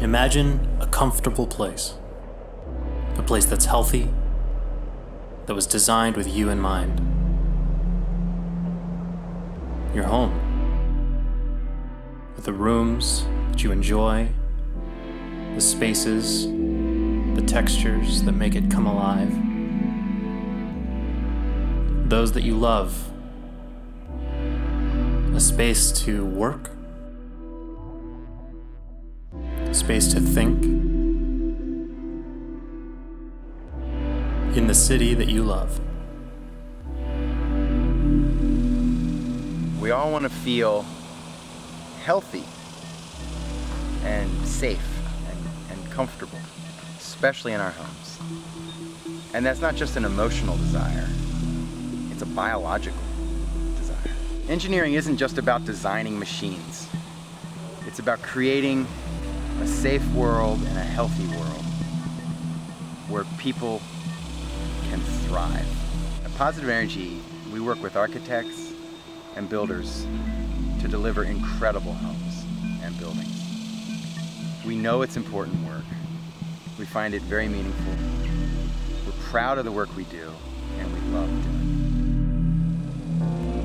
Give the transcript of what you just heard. Imagine a comfortable place. A place that's healthy, that was designed with you in mind. Your home. With the rooms that you enjoy, the spaces, the textures that make it come alive. Those that you love. A space to work. Space to think. In the city that you love. We all want to feel healthy and safe and comfortable, especially in our homes. And that's not just an emotional desire, it's a biological desire. Engineering isn't just about designing machines. It's about creating a safe world and a healthy world where people can thrive. At Positive Energy, we work with architects and builders to deliver incredible homes and buildings. We know it's important work. We find it very meaningful. We're proud of the work we do, and we love doing it.